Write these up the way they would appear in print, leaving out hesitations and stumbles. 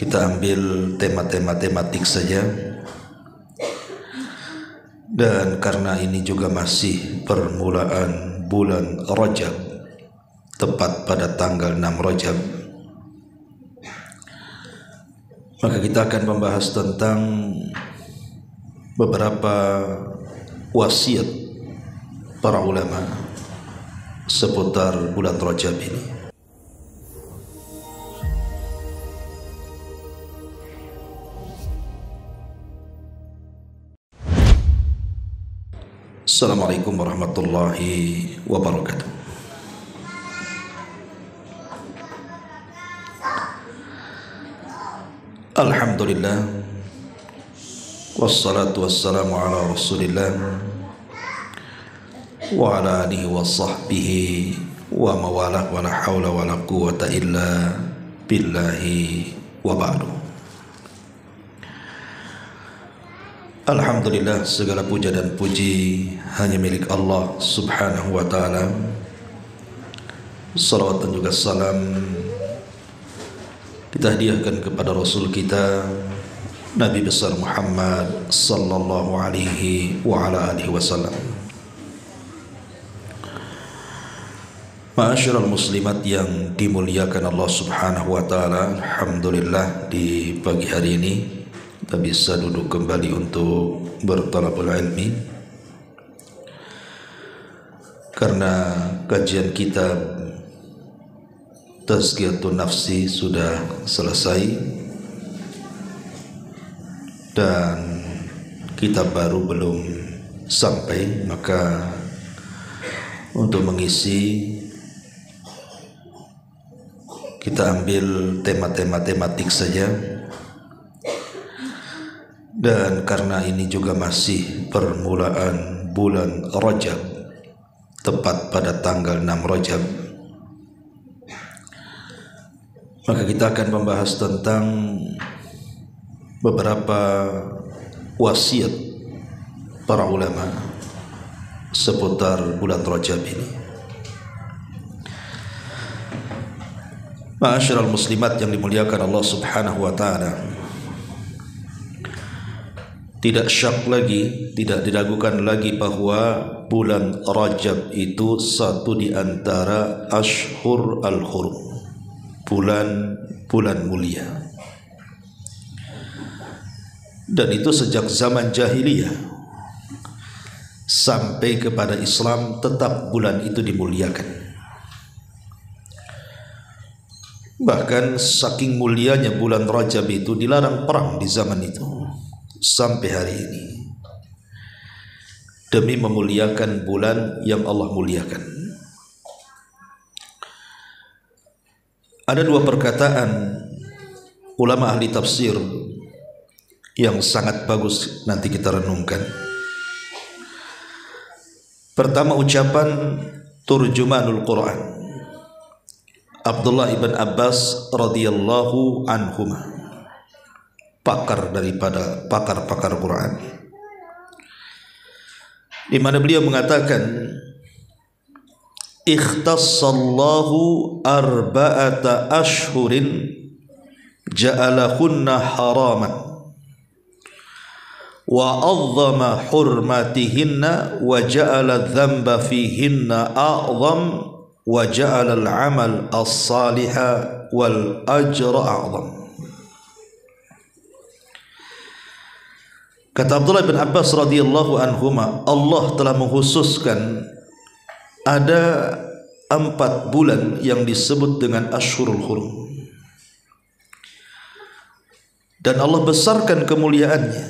Kita ambil tema-tema tematik saja. Dan karena ini juga masih permulaan bulan Rajab, tepat pada tanggal 6 Rajab, maka kita akan membahas tentang beberapa wasiat para ulama seputar bulan Rajab ini. Assalamualaikum warahmatullahi wabarakatuh. Alhamdulillah, wassalatu wassalamu ala rasulillah wa ala alihi wa sahbihi wa mawalah wa la hawla wa la quwata illa billahi wa ba'du. Alhamdulillah, segala puja dan puji hanya milik Allah subhanahu wa ta'ala. Salawat dan juga salam kita hadiahkan kepada Rasul kita, Nabi besar Muhammad sallallahu alaihi wa ala alihi wasallam. Ma'asyiral muslimat yang dimuliakan Allah subhanahu wa ta'ala, alhamdulillah di pagi hari ini kita bisa duduk kembali untuk bertalabul ilmi, karena kajian kita tazkiyatun nafsi sudah selesai dan kita baru belum sampai. Maka untuk mengisi, kita ambil tema-tema tematik saja. Dan karena ini juga masih permulaan bulan Rajab, tepat pada tanggal 6 Rajab, maka kita akan membahas tentang beberapa wasiat para ulama seputar bulan Rajab ini. Ma'asyiral muslimat yang dimuliakan Allah subhanahu wa ta'ala, tidak syak lagi, tidak diragukan lagi bahwa bulan Rajab itu satu di antara Ashhur al-Hurum, bulan-bulan mulia. Dan itu sejak zaman jahiliyah sampai kepada Islam, tetap bulan itu dimuliakan. Bahkan saking mulianya bulan Rajab itu dilarang perang di zaman itu sampai hari ini, demi memuliakan bulan yang Allah muliakan. Ada dua perkataan ulama ahli tafsir yang sangat bagus, nanti kita renungkan. Pertama, ucapan Turjumanul Quran Abdullah ibn Abbas radhiyallahu anhuma, pakar daripada pakar-pakar Quran, di mana beliau mengatakan, ikhtassallahu arba'ata ashhurin ja'alahunna haraman wa azzama hurmatihinna wa ja'ala dzamba fihinna a'zam wa ja'ala al-amal as-saliha wal ajra a'zam. Kata Abdullah bin Abbas radhiyallahu anhuma, Allah telah menghususkan ada 4 bulan yang disebut dengan Ashurul Hurum, dan Allah besarkan kemuliaannya,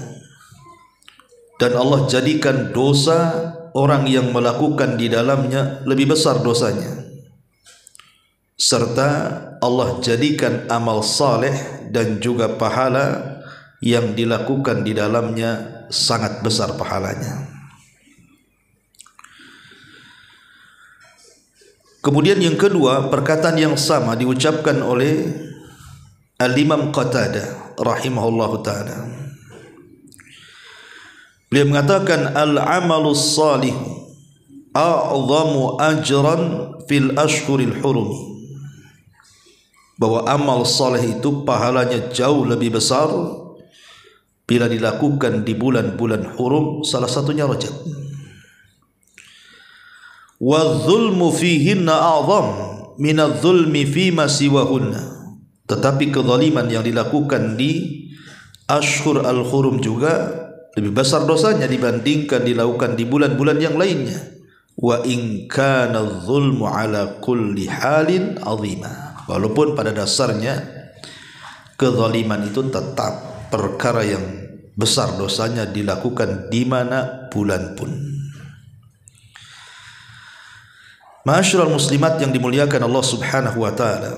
dan Allah jadikan dosa orang yang melakukan di dalamnya lebih besar dosanya, serta Allah jadikan amal saleh dan juga pahala yang dilakukan di dalamnya sangat besar pahalanya. Kemudian yang kedua, perkataan yang sama diucapkan oleh Al-Imam Qatadah rahimahullahu ta'ala. Beliau mengatakan, al-amalus salih a'zamu ajran fil ashhuril hurum bahwa amal soleh itu pahalanya jauh lebih besar bila dilakukan di bulan-bulan hurum, salah satunya Rajab. Wadh-dhulmu fihinna a'zam minadh-dhulmi fima siwahunna. Tetapi kezaliman yang dilakukan di ashur al-hurum juga lebih besar dosanya dibandingkan dilakukan di bulan-bulan yang lainnya. Wa in kana adh-dhulmu ala kulli halin 'azima. Walaupun pada dasarnya kezaliman itu tetap perkara yang besar dosanya dilakukan di mana bulan pun. Ma'asyiral muslimat yang dimuliakan Allah Subhanahu wa taala.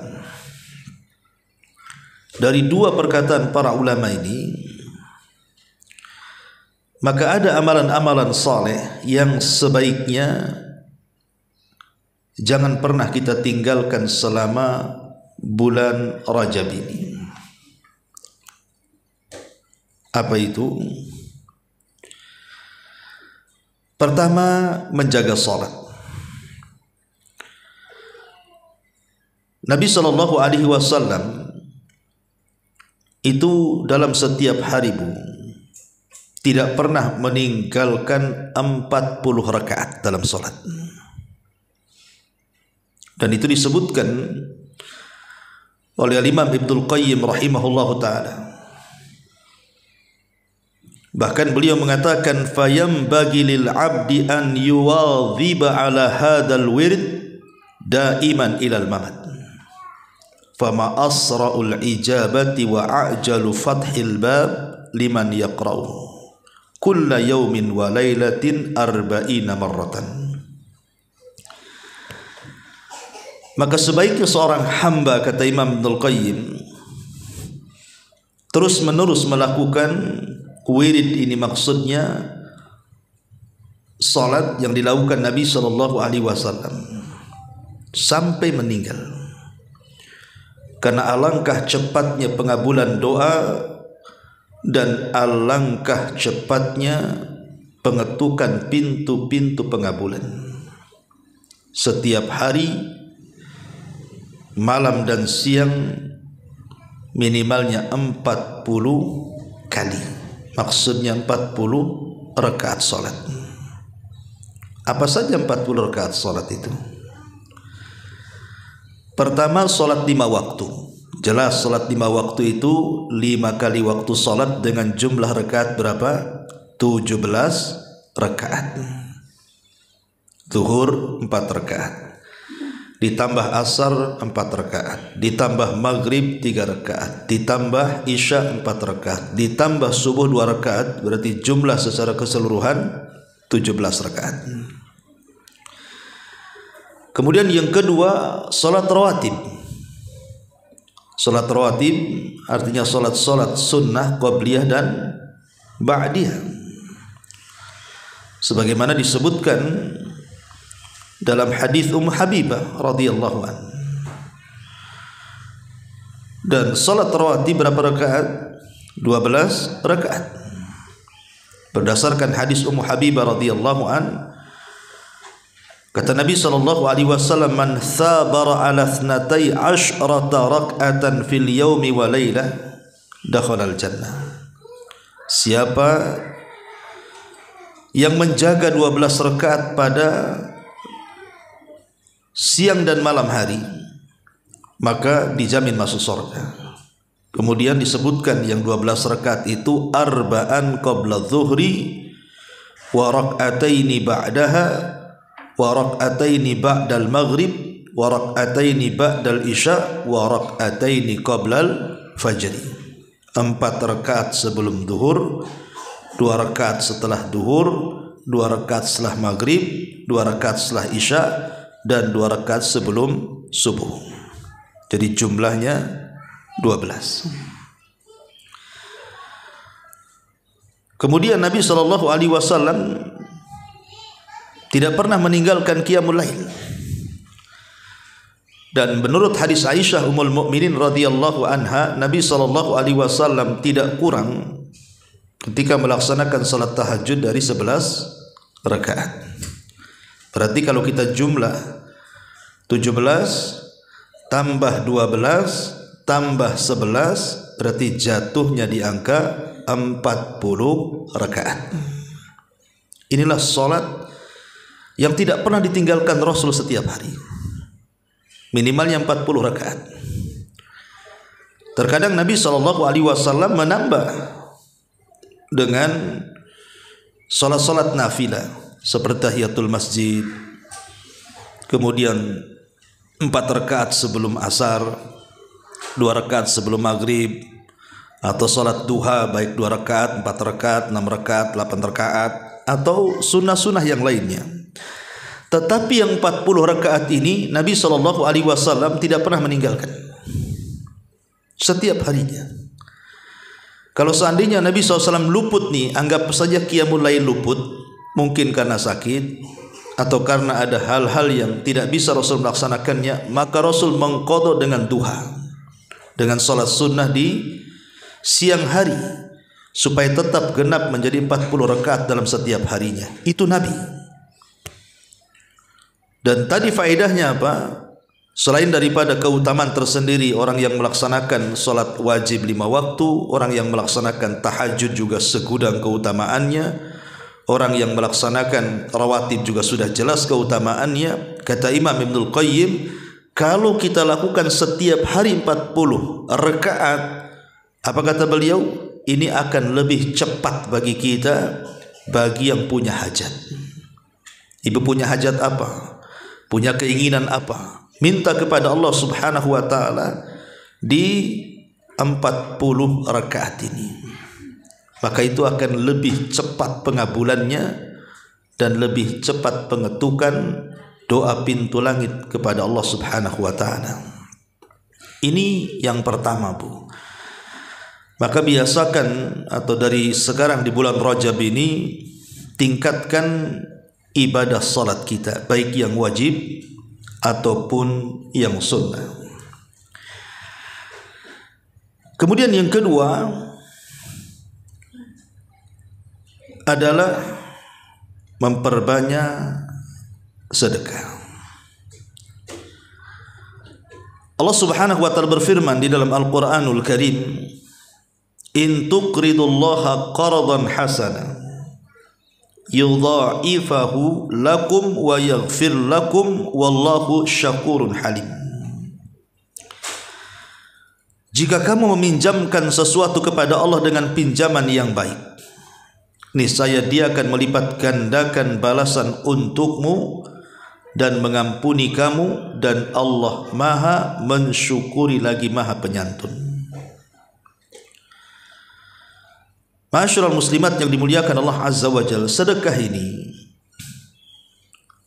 Dari dua perkataan para ulama ini, maka ada amalan-amalan saleh yang sebaiknya jangan pernah kita tinggalkan selama bulan Rajab ini. Apa itu? Pertama, menjaga salat. Nabi sallallahu alaihi wasallam itu dalam setiap hari tidak pernah meninggalkan 40 rakaat dalam salat. Dan itu disebutkan oleh Imam Ibnul Qayyim rahimahullahu taala. Bahkan beliau mengatakan fayambagi lil abdi an yuwadhiba ala hadal wird daiman ilal mamat. Fama asra'ul ijabati wa ajalu fathil bab liman yaqra'u kulla yawmin wa laylatin arba'ina marratan. Maka sebaiknya seorang hamba, kata Imam Ibnul Qayyim, terus menerus melakukan wirid ini, maksudnya salat yang dilakukan Nabi sallallahu alaihi wasallam sampai meninggal. Karena alangkah cepatnya pengabulan doa dan alangkah cepatnya pengetukan pintu-pintu pengabulan. Setiap hari, malam dan siang, minimalnya 40 kali. Maksudnya 40 rakaat salat. Apa saja 40 rakaat salat itu? Pertama, salat 5 waktu. Jelas salat 5 waktu itu 5 kali waktu salat dengan jumlah rakaat berapa? 17 rakaat. Zuhur 4 rakaat. Ditambah asar 4 rakaat, ditambah maghrib 3 rakaat, ditambah isya 4 rakaat, ditambah subuh 2 rakaat, berarti jumlah secara keseluruhan 17 rakaat. Kemudian yang kedua, salat rawatib. Salat rawatib artinya salat-salat sunnah qabliyah dan ba'diyah. Sebagaimana disebutkan dalam hadis Ummu Habibah radhiyallahu an. Dan salat rawatib berapa rakaat? 12 rakaat. Berdasarkan hadis Ummu Habibah radhiyallahu an, kata Nabi sallallahu alaihi wasallam, "Man sabara ala 12 rak'atan fil yaumi wa lailah dakhala al-jannah." Siapa yang menjaga 12 rakaat pada siang dan malam hari, maka dijamin masuk surga. Kemudian disebutkan yang 12 rakaat itu arba'an qabla dhuhri wa rak'ataini ba'daha wa rak'ataini ba'dal maghrib wa rak'ataini ba'dal isya wa rak'ataini qablal fajri. 4 rakaat sebelum duhur, 2 rakaat setelah duhur, 2 rakaat setelah maghrib, 2 rakaat setelah isya, dan 2 rakaat sebelum subuh. Jadi jumlahnya 12. Kemudian Nabi sallallahu alaihi wasallam tidak pernah meninggalkan qiyamul lail. Dan menurut hadis Aisyah ummul mukminin radhiyallahu anha, Nabi sallallahu alaihi wasallam tidak kurang ketika melaksanakan salat tahajud dari 11 rakaat. Berarti kalau kita jumlah 17 tambah 12 tambah 11 berarti jatuhnya di angka 40 rakaat. Inilah sholat yang tidak pernah ditinggalkan Rasul setiap hari, minimalnya 40 rakaat. Terkadang Nabi SAW menambah dengan sholat-sholat nafilah seperti tahiyatul masjid, kemudian 4 rakaat sebelum asar, 2 rakaat sebelum maghrib, atau sholat duha baik 2 rakaat, 4 rakaat, 6 rakaat, 8 rakaat, atau sunnah-sunnah yang lainnya. Tetapi yang 40 rakaat ini Nabi SAW tidak pernah meninggalkan setiap harinya. Kalau seandainya Nabi SAW luput nih, anggap saja qiyamul lail luput, mungkin karena sakit atau karena ada hal-hal yang tidak bisa Rasul melaksanakannya, maka Rasul mengqada dengan duha, dengan sholat sunnah di siang hari, supaya tetap genap menjadi 40 rakaat dalam setiap harinya. Itu Nabi. Dan tadi faedahnya apa? Selain daripada keutamaan tersendiri, orang yang melaksanakan sholat wajib 5 waktu, orang yang melaksanakan tahajud juga segudang keutamaannya, orang yang melaksanakan rawatib juga sudah jelas keutamaannya. Kata Imam Ibnul Qayyim, kalau kita lakukan setiap hari 40 rakaat, apa kata beliau? Ini akan lebih cepat bagi kita, bagi yang punya hajat. Ibu punya hajat apa? Punya keinginan apa? Minta kepada Allah Subhanahu wa taala di 40 rakaat ini. Maka itu akan lebih cepat pengabulannya dan lebih cepat pengetukan doa pintu langit kepada Allah Subhanahu wa ta'ala. Ini yang pertama, Bu. Maka biasakan, atau dari sekarang di bulan Rajab ini, tingkatkan ibadah salat kita, baik yang wajib ataupun yang sunnah. Kemudian yang kedua adalah memperbanyak sedekah. Allah Subhanahu wa ta'ala berfirman di dalam Al-Qur'anul Karim, "In tuqridullaha qardan hasana yudha'ifahu lakum wa yaghfir lakum wallahu syakurun halim." Jika kamu meminjamkan sesuatu kepada Allah dengan pinjaman yang baik, niscaya Dia akan melipat gandakan balasan untukmu dan mengampuni kamu, dan Allah Maha mensyukuri lagi Maha penyantun. Ma'asyiral muslimat yang dimuliakan Allah Azza wa Jalla, sedekah ini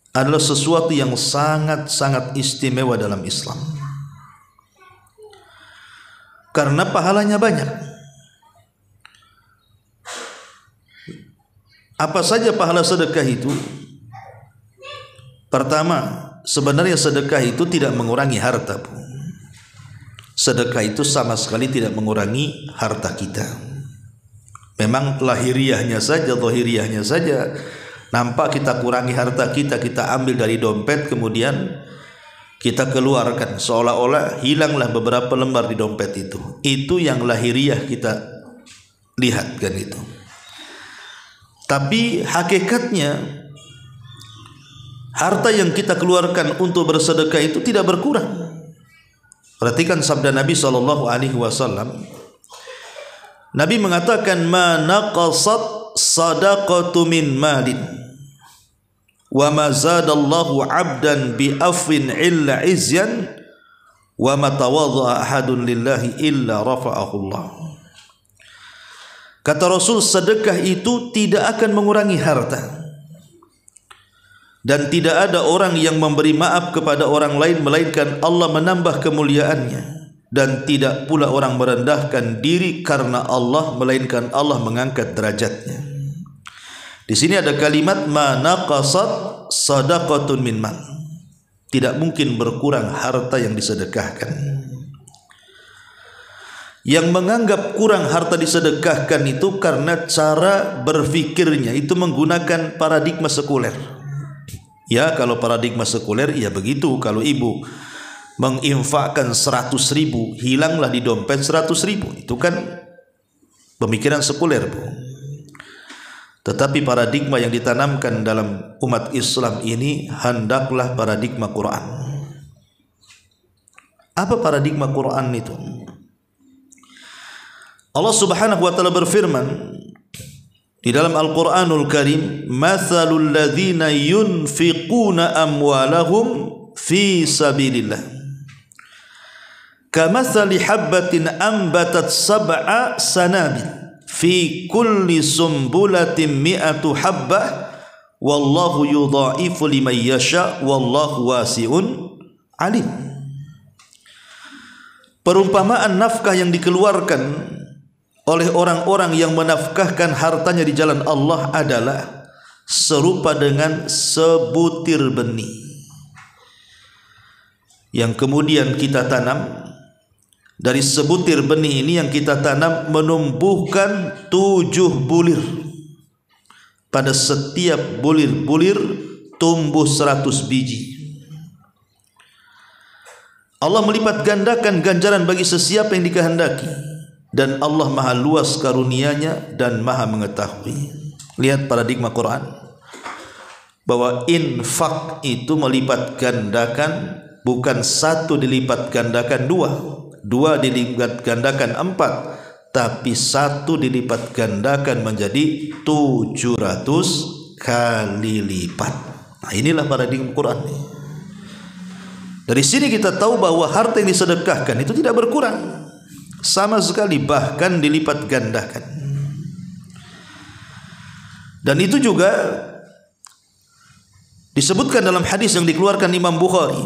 adalah sesuatu yang sangat-sangat istimewa dalam Islam, karena pahalanya banyak. Apa saja pahala sedekah itu? Pertama, sebenarnya sedekah itu tidak mengurangi harta, Bu. Sedekah itu sama sekali tidak mengurangi harta kita. Memang lahiriahnya saja, zahiriahnya saja nampak kita kurangi harta kita, kita ambil dari dompet kemudian kita keluarkan, seolah-olah hilanglah beberapa lembar di dompet itu. Itu yang lahiriah kita lihat, kan itu. Tapi hakikatnya harta yang kita keluarkan untuk bersedekah itu tidak berkurang. Perhatikan sabda Nabi SAW. Nabi mengatakan, "Ma naqasat sadaqatu min malin, wa ma zadallahu 'abdan bi afwin illa izyan, wa ma tawadha'a ahadun lillahi illa rafa'ahu Allah." Kata Rasul, sedekah itu tidak akan mengurangi harta, dan tidak ada orang yang memberi maaf kepada orang lain melainkan Allah menambah kemuliaannya, dan tidak pula orang merendahkan diri karena Allah melainkan Allah mengangkat derajatnya. Di sini ada kalimat ma naqasat sadaqatun min mal. Tidak mungkin berkurang harta yang disedekahkan. Yang menganggap kurang harta disedekahkan itu karena cara berfikirnya itu menggunakan paradigma sekuler. Ya, kalau paradigma sekuler ya begitu. Kalau ibu menginfakkan 100.000 hilanglah di dompet 100.000, itu kan pemikiran sekuler, Bu. Tetapi paradigma yang ditanamkan dalam umat Islam ini hendaklah paradigma Quran. Apa paradigma Quran itu? Allah Subhanahu wa taala berfirman di dalam Al-Qur'anul Karim, "Matsalul ladzina yunfiquna amwalahum fi sabilillah." Kamatsali habbatin ambatat sab'a sanabil fi kulli sumbulatin mi'atu habbah wallahu yudha'ifu liman yasha wallahu wasi'un alim. Perumpamaan nafkah yang dikeluarkan oleh orang-orang yang menafkahkan hartanya di jalan Allah adalah serupa dengan sebutir benih yang kemudian kita tanam. Dari sebutir benih ini yang kita tanam menumbuhkan 7 bulir. Pada setiap bulir-bulir tumbuh 100 biji. Allah melipat gandakan ganjaran bagi sesiapa yang dikehendaki, dan Allah maha luas karunia-Nya dan maha mengetahui. Lihat paradigma Quran, bahwa infak itu melipat gandakan, bukan 1 dilipat gandakan 2 dilipat gandakan 4, tapi 1 dilipat gandakan menjadi 700 kali lipat. Nah, inilah paradigma Quran. Dari sini kita tahu bahwa harta yang disedekahkan itu tidak berkurang sama sekali, bahkan dilipat gandakan. Dan itu juga disebutkan dalam hadis yang dikeluarkan Imam Bukhari.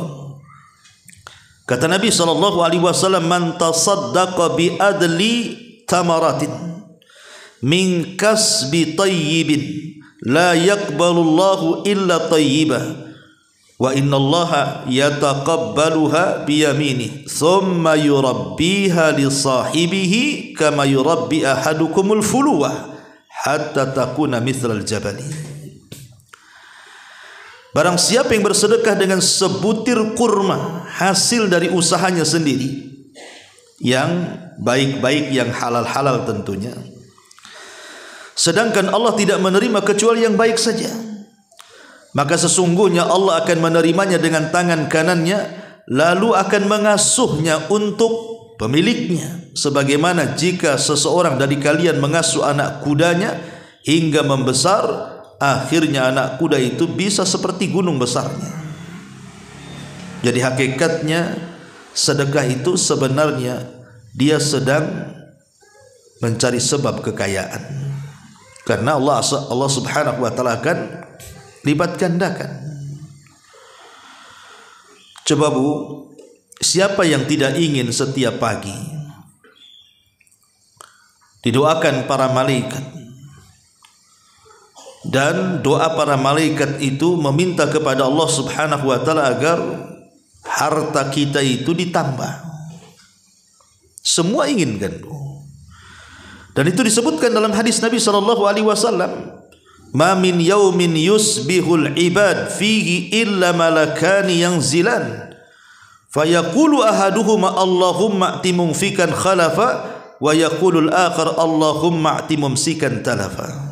Kata Nabi SAW, "Man tasaddaqa bi adli tamaratin min kasbi tayyibin la yakbalullahu illa tayyibah wa innallaha yataqabbaluha biyaminih thumma yurabbiha li sahibihi kama yurabbi ahadukumul fuluwah hatta takuna mithlal jabali." Barang siapa yang bersedekah dengan sebutir kurma hasil dari usahanya sendiri, yang baik-baik, yang halal-halal tentunya, sedangkan Allah tidak menerima kecuali yang baik saja, maka sesungguhnya Allah akan menerimanya dengan tangan kanannya, lalu akan mengasuhnya untuk pemiliknya, sebagaimana jika seseorang dari kalian mengasuh anak kudanya hingga membesar, akhirnya anak kuda itu bisa seperti gunung besarnya. Jadi hakikatnya sedekah itu sebenarnya dia sedang mencari sebab kekayaan, karena Allah Subhanahu wa taala akan lipat gandakan. Coba Bu, siapa yang tidak ingin setiap pagi didoakan para malaikat? Dan doa para malaikat itu meminta kepada Allah Subhanahu wa taala agar harta kita itu ditambah. Semua inginkan. Dan itu disebutkan dalam hadis Nabi sallallahu alaihi wasallam, "Ma min yaumin yusbihul ibad fihi illa malakani yanzilan fayaqulu ahaduhuma Allahumma atimum fikan khalafa wa yaqulul akhar Allahumma atimum sikan talafa."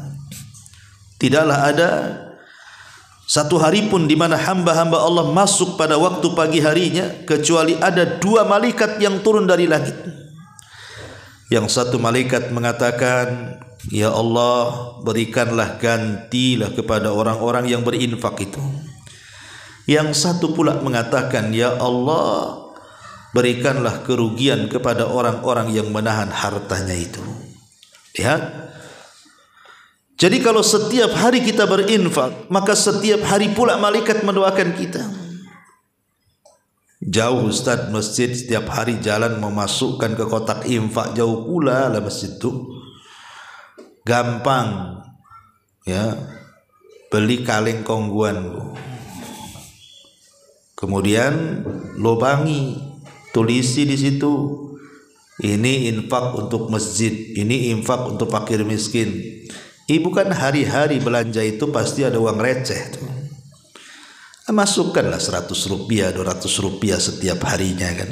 Tidaklah ada satu hari pun di mana hamba-hamba Allah masuk pada waktu pagi harinya kecuali ada 2 malaikat yang turun dari langit. Yang satu malaikat mengatakan, "Ya Allah, berikanlah, gantilah kepada orang-orang yang berinfak itu." Yang satu pula mengatakan, "Ya Allah, berikanlah kerugian kepada orang-orang yang menahan hartanya itu." Lihat. Jadi kalau setiap hari kita berinfak, maka setiap hari pula malaikat mendoakan kita. Jauh Ustaz, masjid setiap hari jalan memasukkan ke kotak infak, jauh pula lah masjid itu. Gampang ya, beli kaleng kongguan, kemudian lubangi, tulisi di situ. Ini infak untuk masjid, ini infak untuk fakir miskin. Ibu kan hari-hari belanja itu pasti ada uang receh tuh. Masukkanlah 100 rupiah, 200 rupiah setiap harinya kan.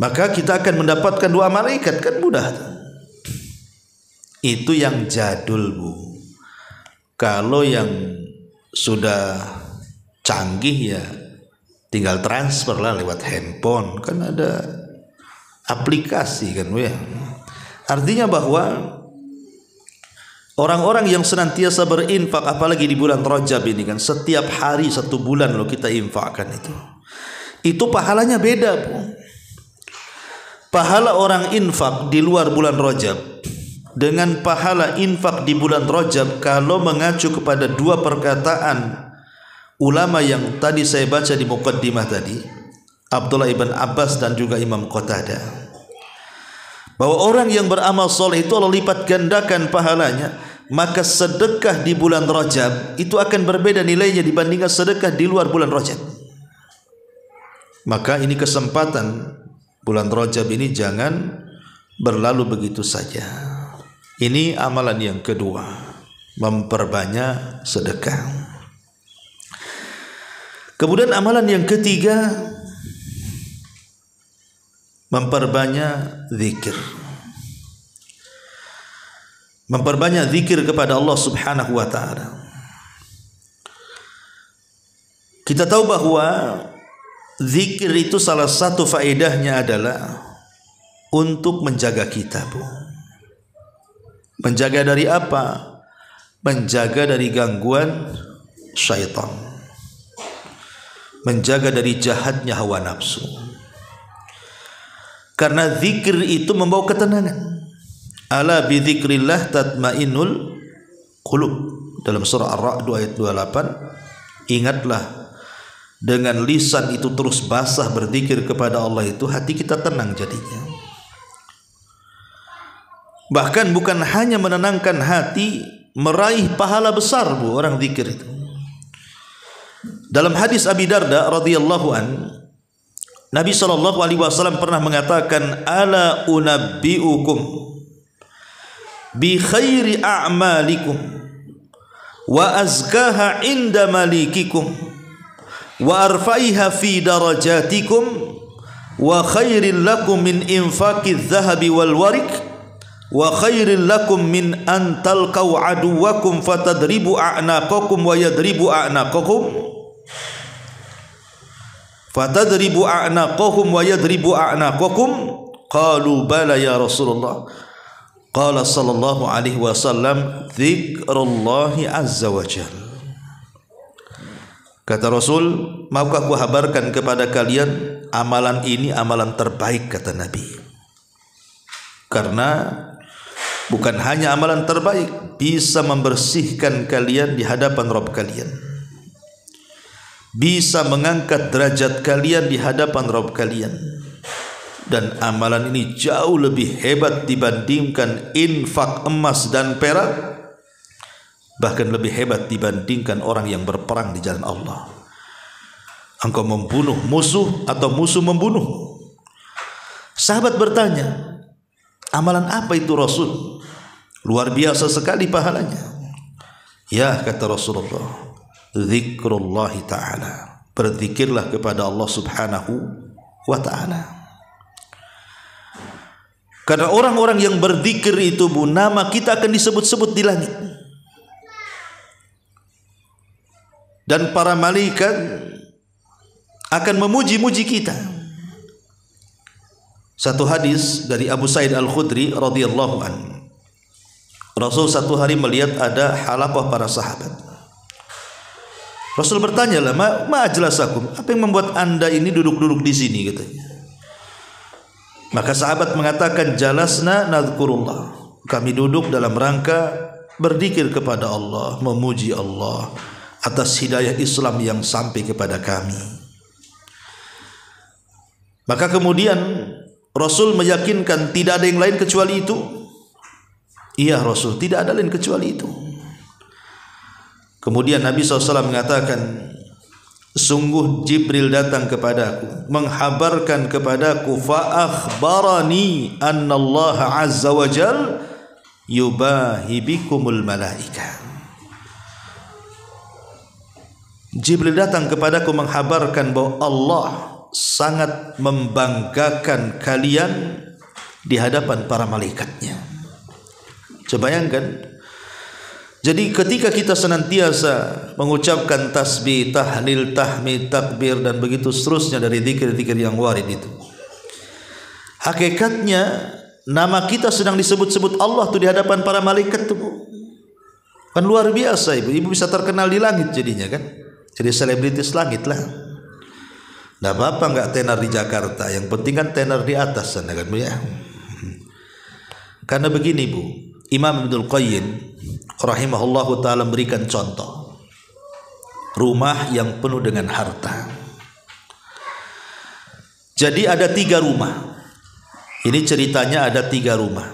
Maka kita akan mendapatkan doa malaikat, kan mudah. Itu yang jadul, Bu. Kalau yang sudah canggih ya tinggal transfer lah lewat handphone, kan ada aplikasi kan ya. Artinya bahwa orang-orang yang senantiasa berinfak, apalagi di bulan Rajab ini kan, setiap hari satu bulan loh kita infakkan itu. Itu pahalanya beda, Bu. Pahala orang infak di luar bulan Rajab dengan pahala infak di bulan Rajab kalau mengacu kepada dua perkataan ulama yang tadi saya baca di muqaddimah tadi, Abdullah ibn Abbas dan juga Imam Qatadah, bahwa orang yang beramal soleh itu Allah lipat gandakan pahalanya. Maka sedekah di bulan Rajab itu akan berbeda nilainya dibandingkan sedekah di luar bulan Rajab. Maka ini kesempatan bulan Rajab ini jangan berlalu begitu saja. Ini amalan yang kedua, memperbanyak sedekah. Kemudian amalan yang ketiga, memperbanyak zikir. Memperbanyak zikir kepada Allah Subhanahu wa ta'ala. Kita tahu bahwa zikir itu salah satu faedahnya adalah untuk menjaga kita, Bu. Menjaga dari apa? Menjaga dari gangguan syaitan, menjaga dari jahatnya hawa nafsu. Karena zikir itu membawa ketenangan. Ala bi dzikrillah tatmainul qulub, dalam surah Ar-Ra'd ayat 28. Ingatlah, dengan lisan itu terus basah berzikir kepada Allah itu hati kita tenang jadinya. Bahkan bukan hanya menenangkan hati, meraih pahala besar, Bu, orang zikir itu. Dalam hadis Abu Darda radhiyallahu an, Nabi sallallahu alaihi wasallam pernah mengatakan, ala unabbiukum bi khairi a'malikum wa azkaha inda malikikum wa arfa'iha fi darajatikum wa khairil lakum min infaqiz zahabi wal warik wa khairil lakum min an talqaw aduwakum fatadribu a'naqakum wa yadribu a'naqakum fatadribu a'naqakum wa yadribu a'naqakum. Qalu bala ya Rasulullah. Qala sallallahu alaihi wasallam, dzikrullahi azza wa jalla. Kata Rasul, maukah aku habarkan kepada kalian amalan ini amalan terbaik, kata Nabi. Karena bukan hanya amalan terbaik, bisa membersihkan kalian di hadapan Rabb kalian, bisa mengangkat derajat kalian di hadapan Rabb kalian. Dan amalan ini jauh lebih hebat dibandingkan infak emas dan perak, bahkan lebih hebat dibandingkan orang yang berperang di jalan Allah. Engkau membunuh musuh atau musuh membunuh. Sahabat bertanya, amalan apa itu Rasul? Luar biasa sekali pahalanya. Ya, kata Rasulullah, dzikrullahi ta'ala. Berzikirlah kepada Allah Subhanahu wa ta'ala. Karena orang-orang yang berzikir itu, Bu, nama kita akan disebut-sebut di langit. Dan para malaikat akan memuji-muji kita. Satu hadis dari Abu Said Al-Khudri radhiyallahu an. Rasul satu hari melihat ada halaqah para sahabat. Rasul bertanya, "Ma ajlasakum? Apa yang membuat Anda ini duduk-duduk di sini?" katanya. Maka sahabat mengatakan, "Jalasna nadhkurullah." Kami duduk dalam rangka berzikir kepada Allah, memuji Allah atas hidayah Islam yang sampai kepada kami. Maka kemudian Rasul meyakinkan, tidak ada yang lain kecuali itu. Iya Rasul, tidak ada lain kecuali itu. Kemudian Nabi SAW mengatakan, sungguh Jibril datang kepadaku, menghabarkan kepadaku, fa'akhbarani annallaha azza wa jal yubahibikumul malaika. Jibril datang kepadaku menghabarkan bahwa Allah sangat membanggakan kalian di hadapan para malaikatnya. Coba bayangkan. Jadi ketika kita senantiasa mengucapkan tasbih, tahlil, tahmid, takbir dan begitu seterusnya dari zikir-zikir yang warid itu, hakikatnya nama kita sedang disebut-sebut Allah tuh di hadapan para malaikat tuh. Kan luar biasa ibu. Ibu bisa terkenal di langit jadinya kan. Jadi selebritis langit lah. Nah, Bapak nggak tenar di Jakarta, yang penting kan tenar di atas sana kan ya. Karena begini bu, Imam Ibnul Qayyim rahimahullahu ta'ala berikan contoh rumah yang penuh dengan harta. Jadi ada 3 rumah. Ini ceritanya ada 3 rumah.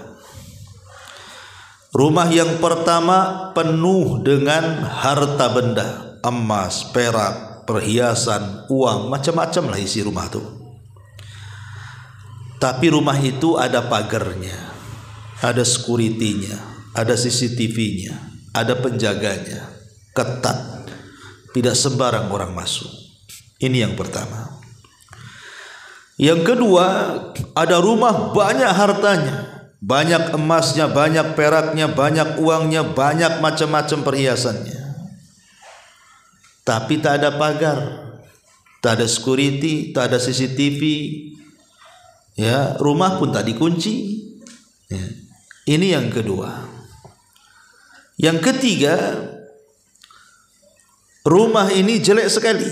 Rumah yang pertama penuh dengan harta benda, emas, perak, perhiasan, uang, macam-macam lah isi rumah itu. Tapi rumah itu ada pagarnya, ada sekuritinya, ada CCTV-nya, ada penjaganya, ketat, tidak sembarang orang masuk. Ini yang pertama. Yang kedua, ada rumah banyak hartanya, banyak emasnya, banyak peraknya, banyak uangnya, banyak macam-macam perhiasannya. Tapi tak ada pagar, tak ada security, tak ada CCTV, ya, rumah pun tak dikunci. Ya. Ini yang kedua. Yang ketiga, rumah ini jelek sekali.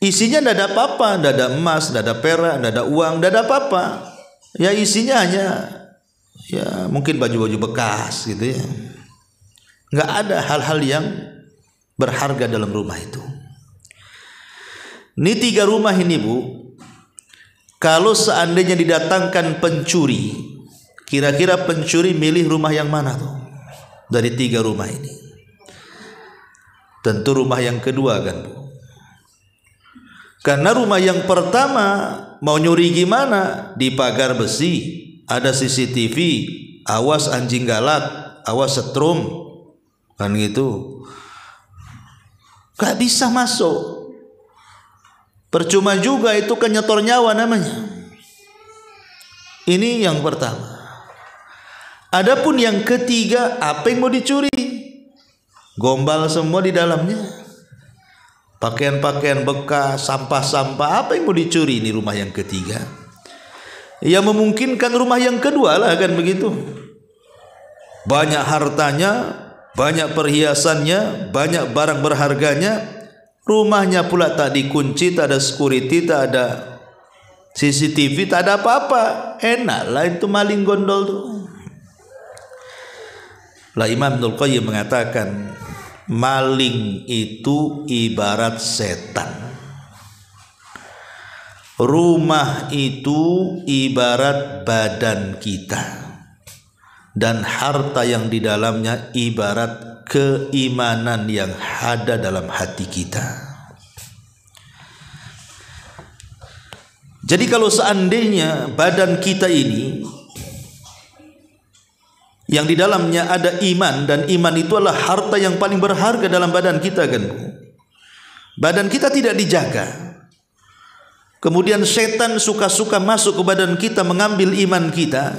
Isinya tidak ada apa-apa, tidak ada emas, tidak ada perak, tidak ada uang, tidak ada apa-apa. Ya isinya hanya ya mungkin baju-baju bekas gitu ya. Nggak ada hal-hal yang berharga dalam rumah itu. Ini 3 rumah ini bu, kalau seandainya didatangkan pencuri, kira-kira pencuri milih rumah yang mana tuh? Dari 3 rumah ini, tentu rumah yang kedua kan bu. Karena rumah yang pertama mau nyuri gimana? Di pagar besi, ada CCTV, awas anjing galak, awas setrum, kan gitu. Gak bisa masuk. Percuma juga itu, kenyetor nyawa namanya. Ini yang pertama. Adapun yang ketiga, apa yang mau dicuri? Gombal semua di dalamnya. Pakaian-pakaian bekas, sampah-sampah, apa yang mau dicuri? Ini rumah yang ketiga. Ya memungkinkan rumah yang kedua lah kan begitu. Banyak hartanya, banyak perhiasannya, banyak barang berharganya. Rumahnya pula tak dikunci, tak ada security, tak ada CCTV, tak ada apa-apa. Enak lah itu maling gondol tuh. Lah Imam Ibnul Qayyim mengatakan maling itu ibarat setan, rumah itu ibarat badan kita, dan harta yang di dalamnya ibarat keimanan yang ada dalam hati kita. Jadi kalau seandainya badan kita ini yang di dalamnya ada iman, dan iman itu adalah harta yang paling berharga dalam badan kita kan bu. Badan kita tidak dijaga, kemudian setan suka-suka masuk ke badan kita, mengambil iman kita,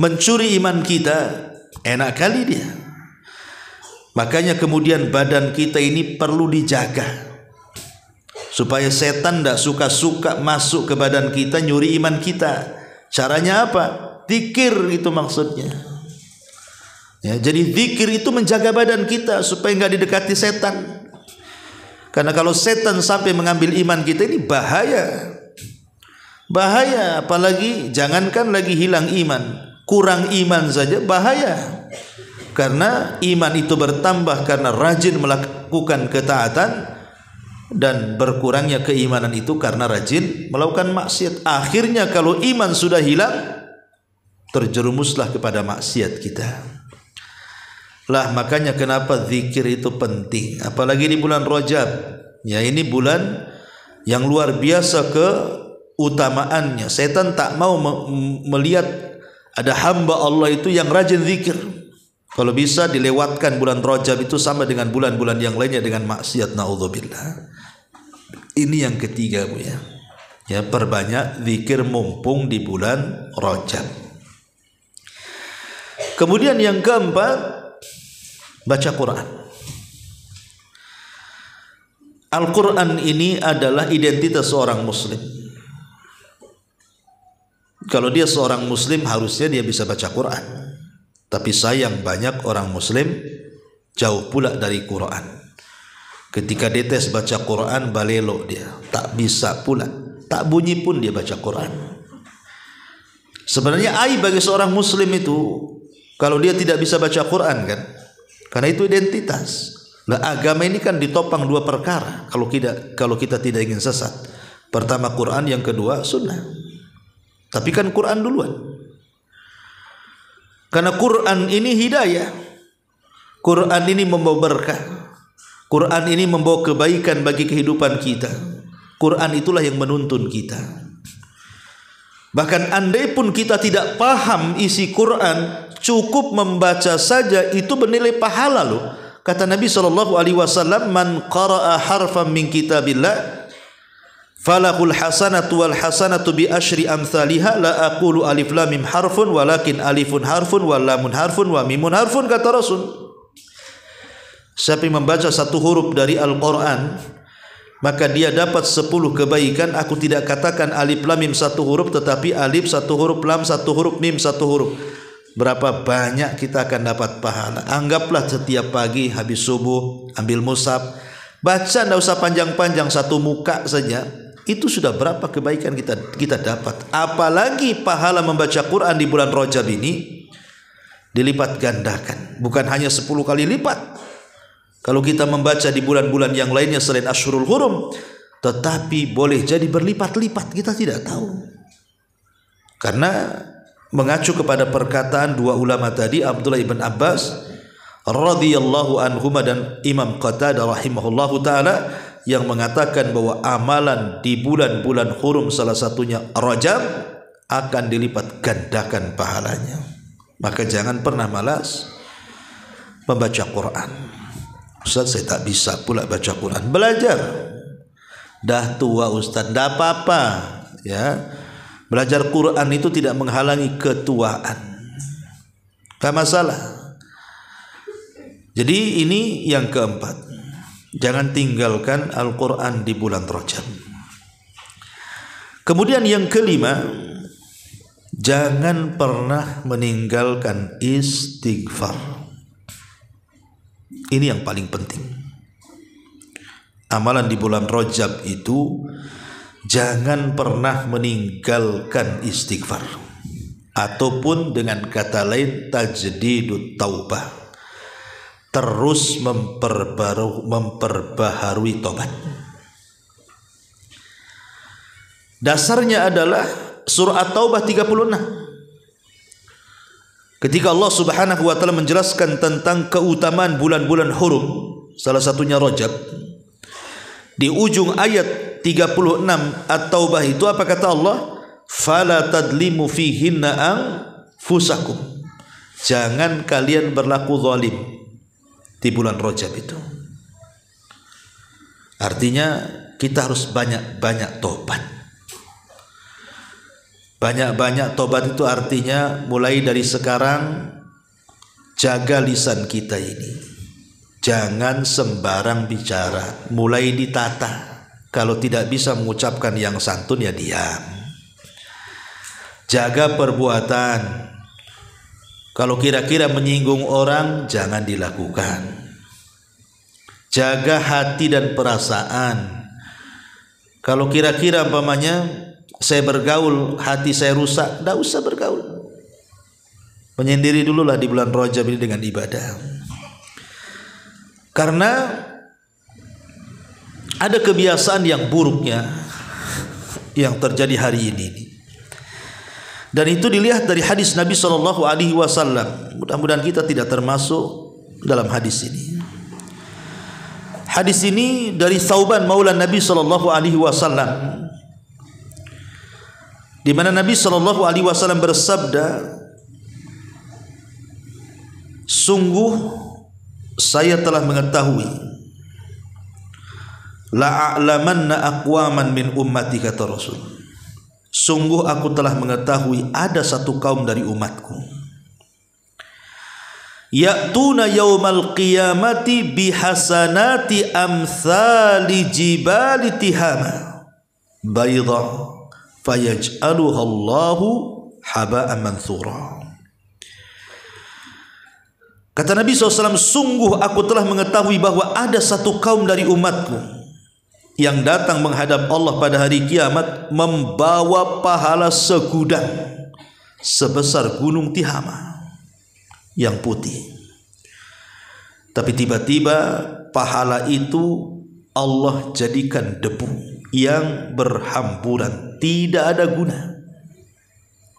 mencuri iman kita. Enak kali dia. Makanya kemudian badan kita ini perlu dijaga, supaya setan tidak suka-suka masuk ke badan kita, nyuri iman kita. Caranya apa? Zikir itu maksudnya. Ya, jadi zikir itu menjaga badan kita supaya nggak didekati setan. Karena kalau setan sampai mengambil iman kita ini bahaya. Bahaya, apalagi jangankan lagi hilang iman, kurang iman saja bahaya. Karena iman itu bertambah karena rajin melakukan ketaatan, dan berkurangnya keimanan itu karena rajin melakukan maksiat. Akhirnya kalau iman sudah hilang, terjerumuslah kepada maksiat kita. Lah makanya kenapa zikir itu penting, apalagi di bulan Rajab. Ya ini bulan yang luar biasa keutamaannya. Setan tak mau melihat ada hamba Allah itu yang rajin zikir. Kalau bisa dilewatkan bulan Rajab itu sama dengan bulan-bulan yang lainnya dengan maksiat, naudzubillah. Ini yang ketiga, Bu, ya. Ya, perbanyak zikir mumpung di bulan Rajab. Kemudian yang keempat, baca Quran. Al-Quran ini adalah identitas seorang muslim. Kalau dia seorang muslim harusnya dia bisa baca Quran. Tapi sayang banyak orang muslim jauh pula dari Quran. Ketika dia tes baca Quran, balelo dia. Tak bisa pula. Tak bunyi pun dia baca Quran. Sebenarnya aib bagi seorang muslim itu kalau dia tidak bisa baca Quran, kan. Karena itu identitas. Nah, agama ini kan ditopang dua perkara kalau kita tidak ingin sesat. Pertama Quran, yang kedua sunnah. Tapi kan Quran duluan. Karena Quran ini hidayah, Quran ini membawa berkah, Quran ini membawa kebaikan bagi kehidupan kita. Quran itulah yang menuntun kita. Bahkan andai pun kita tidak paham isi Quran, cukup membaca saja itu bernilai pahala loh. Kata Nabi SAW, man qara'a harfan min kitabillah falakul hasanatu wal hasanatu bi asyri amthaliha la aqulu alif lam mim harfun walakin alifun harfun wal lamun harfun wa mimun harfun, kata Rasul. Siapa yang membaca satu huruf dari Al-Quran maka dia dapat 10 kebaikan. Aku tidak katakan alif lam mim satu huruf, tetapi alif satu huruf, lam satu huruf, mim satu huruf. Berapa banyak kita akan dapat pahala. Anggaplah setiap pagi habis subuh ambil mushaf, baca, tidak usah panjang-panjang, satu muka saja. Itu sudah berapa kebaikan kita dapat. Apalagi pahala membaca Quran di bulan Rajab ini dilipat gandakan. Bukan hanya 10 kali lipat kalau kita membaca di bulan-bulan yang lainnya selain Asyurul Hurum, tetapi boleh jadi berlipat-lipat, kita tidak tahu. Karena mengacu kepada perkataan dua ulama tadi, Abdullah ibn Abbas radhiyallahu anhuma dan Imam Qatadah rahimahullahu ta'ala, yang mengatakan bahwa amalan di bulan-bulan hurum salah satunya Rajab akan dilipat gandakan pahalanya. Maka jangan pernah malas membaca Quran. Ustaz, saya tak bisa pula baca Quran. Belajar. Dah tua Ustaz, tidak apa-apa, ya. Belajar Quran itu tidak menghalangi ketuaan. Tak masalah. Jadi ini yang keempat. Jangan tinggalkan Al-Quran di bulan Rajab. Kemudian yang kelima, jangan pernah meninggalkan istighfar. Ini yang paling penting. Amalan di bulan Rajab itu jangan pernah meninggalkan istighfar, ataupun dengan kata lain tajdidut taubah. Terus memperbaharui tobat. Dasarnya adalah surah At-Taubah 36. Ketika Allah Subhanahu wa taala menjelaskan tentang keutamaan bulan-bulan hurum, salah satunya Rajab. Di ujung ayat 36 At-Taubah itu apa kata Allah? Fala tadlimu fihinna anfusakum. Jangan kalian berlaku zalim di bulan Rajab itu. Artinya kita harus banyak-banyak tobat. Banyak-banyak tobat itu artinya mulai dari sekarang jaga lisan kita ini. Jangan sembarang bicara, mulai ditata. Kalau tidak bisa mengucapkan yang santun, ya diam. Jaga perbuatan. Kalau kira-kira menyinggung orang, jangan dilakukan. Jaga hati dan perasaan. Kalau kira-kira umpamanya saya bergaul, hati saya rusak, tidak usah bergaul. Menyendiri dululah di bulan Rajab ini dengan ibadah. Karena ada kebiasaan yang buruknya yang terjadi hari ini. Dan itu dilihat dari hadis Nabi SAW. Mudah-mudahan kita tidak termasuk dalam hadis ini. Hadis ini dari Sauban Maula Nabi SAW, di mana Nabi SAW bersabda, sungguh saya telah mengetahui la'a'lamanna aqwaman min ummati, kata Rasul. Sungguh aku telah mengetahui ada satu kaum dari umatku, ya'tuna yaumal qiyamati bihasanati amthali jibali tihama bayda fayaj'aluha Allahu haba'an manthura. Kata Nabi SAW, sungguh aku telah mengetahui bahwa ada satu kaum dari umatku yang datang menghadap Allah pada hari kiamat membawa pahala segudang sebesar gunung Tihama yang putih. Tapi tiba-tiba pahala itu Allah jadikan debu yang berhamburan, tidak ada guna.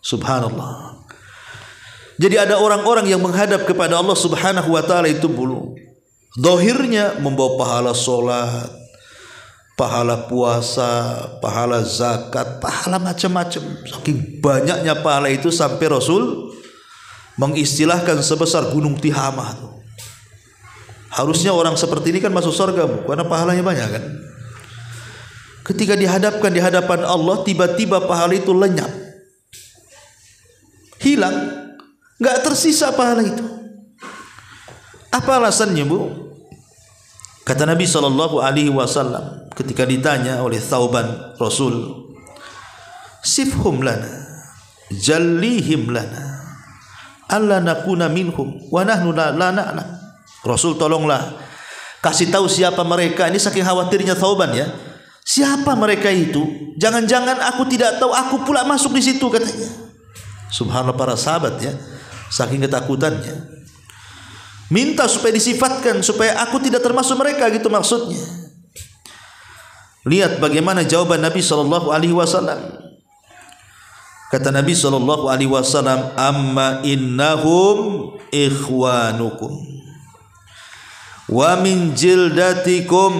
Subhanallah. Jadi ada orang-orang yang menghadap kepada Allah Subhanahu wa ta'ala itu bulu, dohirnya membawa pahala solat, pahala puasa, pahala zakat, pahala macam-macam. Saking banyaknya pahala itu sampai Rasul mengistilahkan sebesar gunung Tihama. Harusnya orang seperti ini kan masuk surga, Bu, karena pahalanya banyak kan. Ketika dihadapkan di hadapan Allah, tiba-tiba pahala itu lenyap, hilang, nggak tersisa pahala itu. Apa alasannya, Bu? Kata Nabi Shallallahu Alaihi Wasallam ketika ditanya oleh Sauban, Rasul, sifhum lana, jallihim lana, alla nakuna minhum, wa nahnu la na'lam. Rasul, tolonglah kasih tahu siapa mereka. Ini saking khawatirnya Sauban ya. Siapa mereka itu? Jangan-jangan aku tidak tahu, aku pula masuk di situ, katanya. Subhanallah, para sahabat ya, saking ketakutannya minta supaya disifatkan, supaya aku tidak termasuk mereka, gitu maksudnya. Lihat bagaimana jawaban Nabi Shallallahu Alaihi Wasallam. Kata Nabi Shallallahu Alaihi Wasallam, amma innahum ikhwanukum wa min jildatikum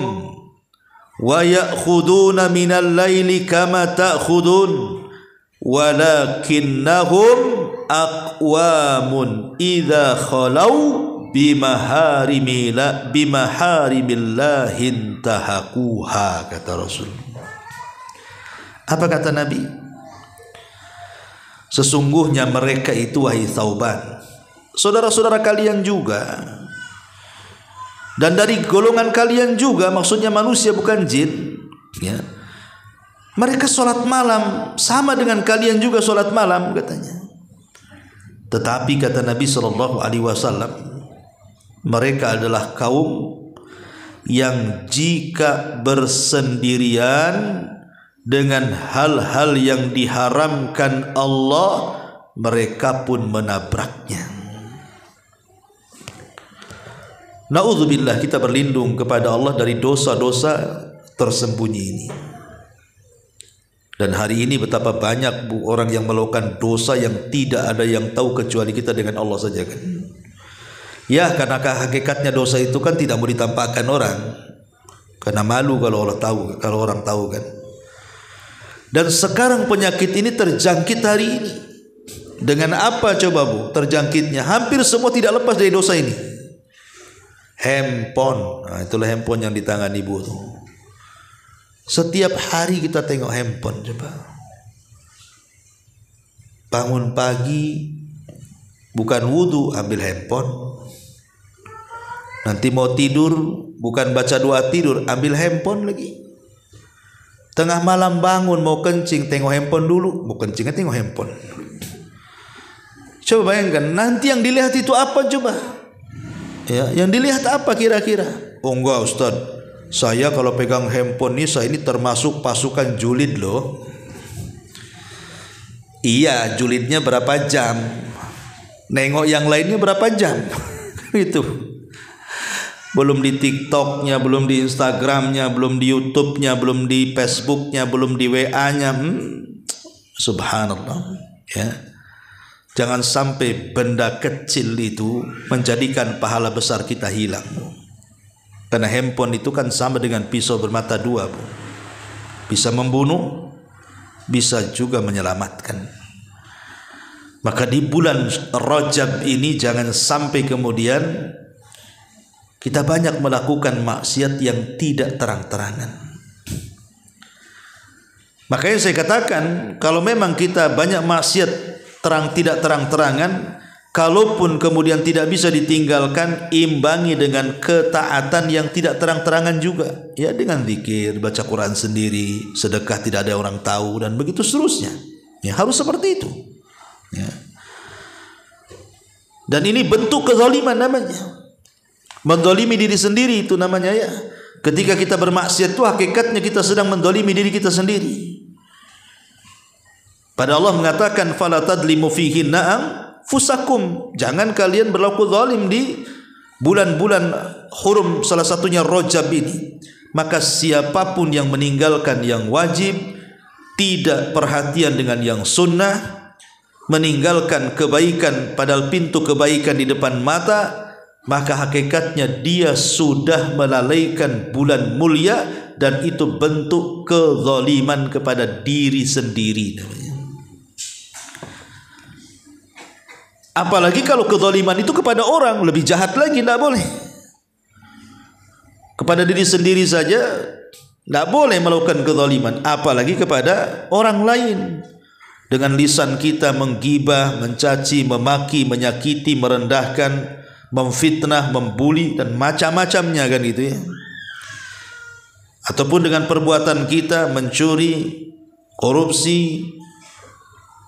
wa ya'khuduna minal laili kama ta'khudun walakinnahum aqwamun idza khalau bimaharimillahin tahaquha, kata Rasul. Apa kata Nabi? Sesungguhnya mereka itu, wahai Sauban, saudara-saudara kalian juga, dan dari golongan kalian juga, maksudnya manusia bukan jin ya. Mereka sholat malam sama dengan kalian juga sholat malam, katanya. Tetapi kata Nabi Shallallahu Alaihi Wasallam, mereka adalah kaum yang jika bersendirian dengan hal-hal yang diharamkan Allah, mereka pun menabraknya. Na'udzubillah, kita berlindung kepada Allah dari dosa-dosa tersembunyi ini. Dan hari ini betapa banyak, Bu, orang yang melakukan dosa yang tidak ada yang tahu kecuali kita dengan Allah saja kan. Ya, karena hakikatnya dosa itu kan tidak mau ditampakkan orang, karena malu kalau Allah tahu, kalau orang tahu kan. Dan sekarang penyakit ini terjangkit hari ini. Dengan apa coba, Bu, terjangkitnya? Hampir semua tidak lepas dari dosa ini. Handphone, nah, itulah handphone yang di tangan ibu tuh. Setiap hari kita tengok handphone, coba. Bangun pagi bukan wudu, ambil handphone. Nanti mau tidur bukan baca doa tidur, ambil handphone lagi. Tengah malam bangun mau kencing, tengok handphone dulu. Mau kencingnya tengok handphone. Coba bayangkan, nanti yang dilihat itu apa coba? Ya, yang dilihat apa kira-kira? Oh enggak, Ustaz, saya kalau pegang handphone ini, saya ini termasuk pasukan julid loh. Iya, julidnya berapa jam, nengok yang lainnya berapa jam. Itu belum di TikToknya, belum di Instagramnya, belum di YouTube-nya, belum di Facebooknya, belum di WA-nya. Subhanallah ya. Jangan sampai benda kecil itu menjadikan pahala besar kita hilang. Karena handphone itu kan sama dengan pisau bermata dua, Bu. Bisa membunuh, bisa juga menyelamatkan. Maka di bulan Rajab ini jangan sampai kemudian kita banyak melakukan maksiat yang tidak terang-terangan. Makanya saya katakan, kalau memang kita banyak maksiat tidak terang-terangan, kalaupun kemudian tidak bisa ditinggalkan, imbangi dengan ketaatan yang tidak terang-terangan juga. Ya, dengan zikir, baca Quran sendiri, sedekah tidak ada orang tahu, dan begitu seterusnya. Ya, harus seperti itu. Ya. Dan ini bentuk kezaliman namanya. Mendolimi diri sendiri itu namanya, ya. Ketika kita bermaksiat itu hakikatnya kita sedang mendolimi diri kita sendiri. Pada Allah mengatakan fala tadlimu fihi anfusakum, jangan kalian berlaku zalim di bulan-bulan hurum, salah satunya Rajab ini. Maka siapapun yang meninggalkan yang wajib, tidak perhatian dengan yang sunnah, meninggalkan kebaikan padahal pintu kebaikan di depan mata, maka hakikatnya dia sudah melalaikan bulan mulia, dan itu bentuk kezaliman kepada diri sendiri. Apalagi kalau kezaliman itu kepada orang, lebih jahat lagi, tidak boleh. Kepada diri sendiri saja tidak boleh melakukan kezaliman, apalagi kepada orang lain. Dengan lisan kita menggibah, mencaci, memaki, menyakiti, merendahkan, memfitnah, membuli, dan macam-macamnya, kan gitu ya. Ataupun dengan perbuatan kita mencuri, korupsi,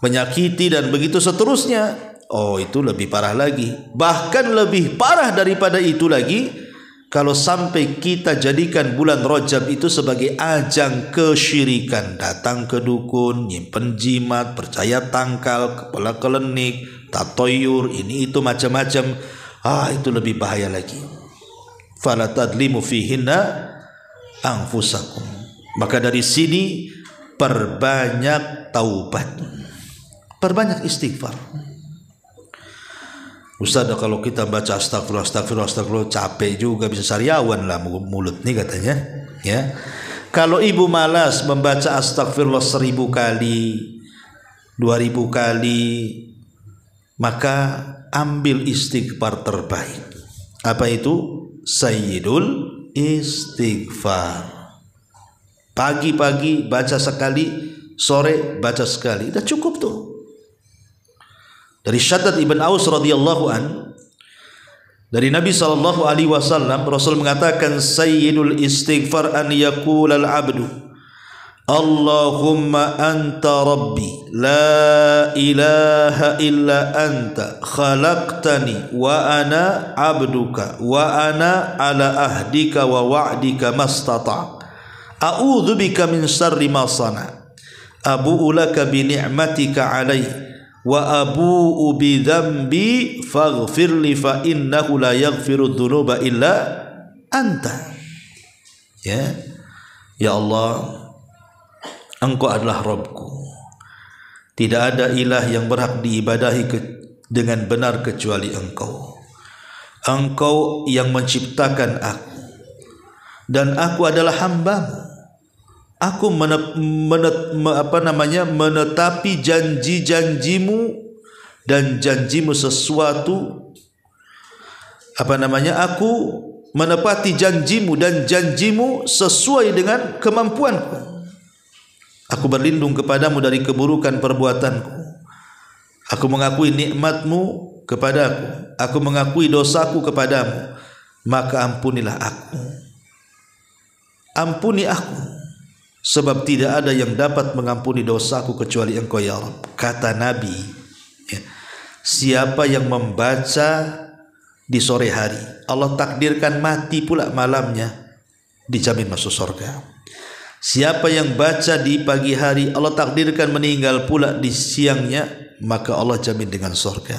menyakiti, dan begitu seterusnya. Oh, itu lebih parah lagi. Bahkan lebih parah daripada itu lagi, kalau sampai kita jadikan bulan Rajab itu sebagai ajang kesyirikan, datang ke dukun, nyimpen jimat, percaya tangkal, kepala kelenik, tatoyur, ini itu macam-macam. Ah, itu lebih bahaya lagi. Fala tadlimu fihinna anfusakum. Maka dari sini perbanyak taubat, perbanyak istighfar. Ustaz, kalau kita baca astagfirullah, astagfirullah, astagfirullah, capek juga, bisa sariawan lah mulut nih katanya. Ya, kalau ibu malas membaca astagfirullah 1000 kali, 2000 kali, maka ambil istighfar terbaik. Apa itu? Sayyidul Istighfar. Pagi-pagi baca sekali, sore baca sekali, udah cukup tuh. Dari Syatat Ibn Aus radhiyallahu an, dari Nabi sallallahu alaihi wasallam, Rasul mengatakan sayyidul istighfar an yaqulal abdu Allahumma anta rabbi la ilaha illa anta khalaqtani wa ana abduka wa ana ala ahdika wa wa'dika mastata' a'udzu bika min syarri ma sana abu'u laka bi ni'matika alayya wa abu'u bi dzambi faghfirli fa innahu la yaghfiru dzunuba illa anta. Ya, ya Allah, Engkau adalah Rabbku, tidak ada ilah yang berhak diibadahi dengan benar kecuali Engkau. Engkau yang menciptakan aku, dan aku adalah hamba-Mu. Aku menetapi janji-janjimu, dan janjimu sesuatu. Aku menepati janjimu, dan janjimu sesuai dengan kemampuanku. Aku berlindung kepadamu dari keburukan perbuatanku. Aku mengakui nikmatmu kepadaku. Aku mengakui dosaku kepadamu. Maka ampunilah aku. Ampuni aku, sebab tidak ada yang dapat mengampuni dosaku kecuali Engkau, ya Rabb. Kata Nabi, ya, siapa yang membaca di sore hari, Allah takdirkan mati pula malamnya, dijamin masuk surga. Siapa yang baca di pagi hari, Allah takdirkan meninggal pula di siangnya, maka Allah jamin dengan surga.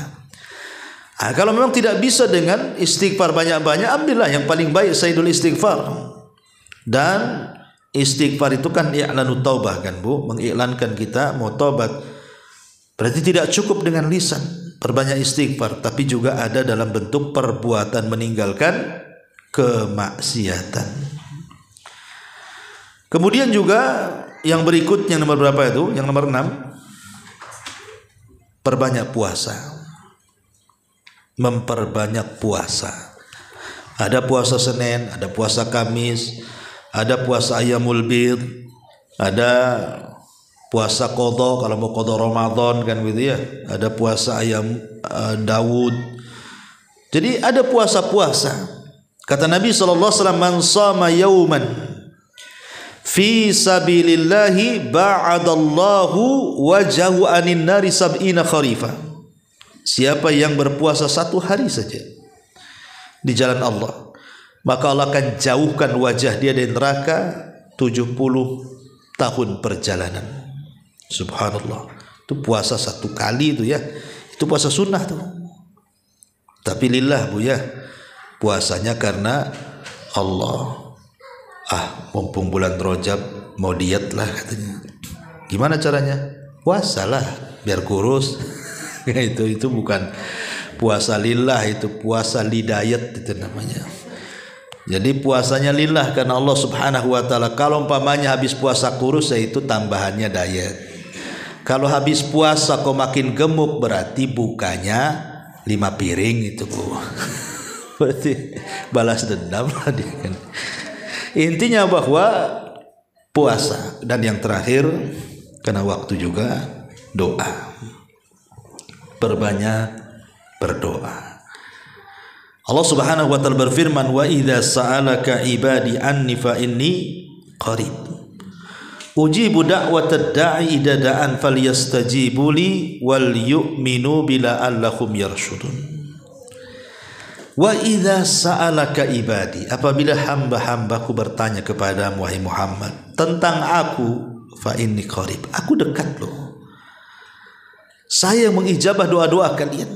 Nah, kalau memang tidak bisa dengan istighfar banyak-banyak, ambillah yang paling baik, sayyidul istighfar. Dan istighfar itu kan i'lanu taubah, kan Bu, mengiklankan kita mau taubat. Berarti tidak cukup dengan lisan, perbanyak istighfar, tapi juga ada dalam bentuk perbuatan meninggalkan kemaksiatan. Kemudian juga yang berikutnya, nomor berapa itu? Yang nomor 6. Perbanyak puasa. Memperbanyak puasa. Ada puasa Senin, ada puasa Kamis, ada puasa Ayyamul Bidh, ada puasa qadha kalau mau qadha Ramadan kan gitu ya. Ada puasa ayam Daud. Jadi ada puasa-puasa. Kata Nabi sallallahu alaihi wasallam, "Man shama yawman fi sabilillahi ba'adallahu wajahu anin nari sab'ina kharifa." Siapa yang berpuasa satu hari saja di jalan Allah, maka Allah akan jauhkan wajah dia dari neraka 70 tahun perjalanan. Subhanallah. Itu puasa satu kali itu ya. Itu puasa sunnah tuh. Tapi lillah bu ya. Puasanya karena Allah. Ah, mumpung bulan Rajab mau diet lah katanya. Gimana caranya? Puasalah biar kurus. itu bukan puasa lillah, itu puasa lidayat itu namanya. Jadi puasanya lillah karena Allah subhanahu wa ta'ala. Kalau umpamanya habis puasa kurus, yaitu tambahannya diet. Kalau habis puasa kok makin gemuk, berarti bukanya 5 piring itu bu. Berarti balas dendam lah dia kan. Intinya bahwa puasa. Dan yang terakhir, karena waktu juga, doa. Perbanyak berdoa. Allah Subhanahu wa taala berfirman, "Wa idza sa'alaka ibadi anni fa inni qarib. Ujibu da'watad da'i idza da'an falyastajibu li wal yu'minu bila allahum yarshudun." Wa idza sa'alaka ibadi, apabila hamba-hambaku bertanya kepadamu wahai Muhammad tentang aku, fa inni qarib, aku dekat loh. Saya mengijabah doa-doa kalian.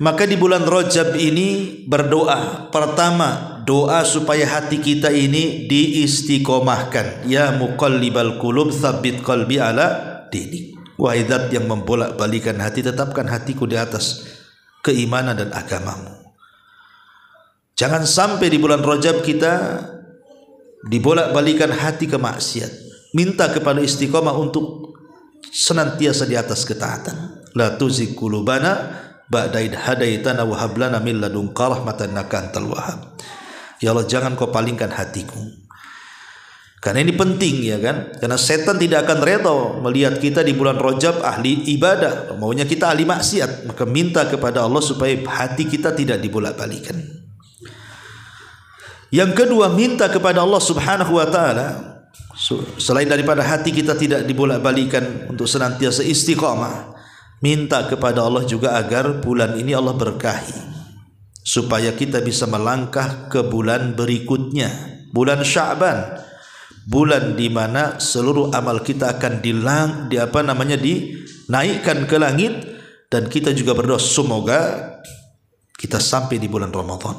Maka di bulan Rajab ini berdoa. Pertama, doa supaya hati kita ini diistiqomahkan. Ya muqallibal qulub tsabbit qalbi ala dinik. Wahai zat yang membolak-balikan hati, tetapkan hatiku di atas keimanan dan agamamu. Jangan sampai di bulan Rajab kita dibolak-balikan hati ke maksiat. Minta kepada istiqomah untuk senantiasa di atas ketaatan. La tuzigh qulubana ba'daid hadaitana wa hab lana min ladunka rahmatan innaka antal wahhab. Ya Allah, jangan kau palingkan hatiku. Karena ini penting ya kan. Karena setan tidak akan redha melihat kita di bulan Rajab ahli ibadah, maunya kita ahli maksiat. Maka minta kepada Allah supaya hati kita tidak dibolak-balikan. Yang kedua, minta kepada Allah Subhanahu wa taala selain daripada hati kita tidak dibolak-balikan untuk senantiasa istiqamah. Minta kepada Allah juga agar bulan ini Allah berkahi, supaya kita bisa melangkah ke bulan berikutnya, bulan Sya'ban, bulan di mana seluruh amal kita akan dinaikkan ke langit. Dan kita juga berdoa semoga kita sampai di bulan Ramadan.